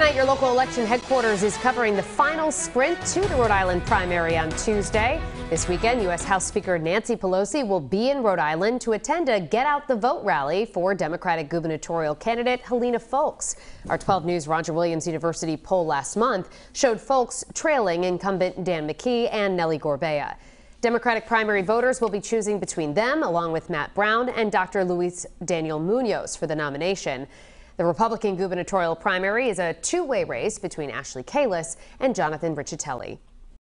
Tonight, your local election headquarters is covering the final sprint to the Rhode Island primary on Tuesday. This weekend, U.S. House Speaker Nancy Pelosi will be in Rhode Island to attend a Get Out the Vote rally for Democratic gubernatorial candidate Helena Foulkes. Our 12 News Roger Williams University poll last month showed Foulkes trailing incumbent Dan McKee and Nellie Gorbea. Democratic primary voters will be choosing between them, along with Matt Brown and Dr. Luis Daniel Munoz, for the nomination. The Republican gubernatorial primary is a two-way race between Ashley Kalis and Jonathan Ricciutelli.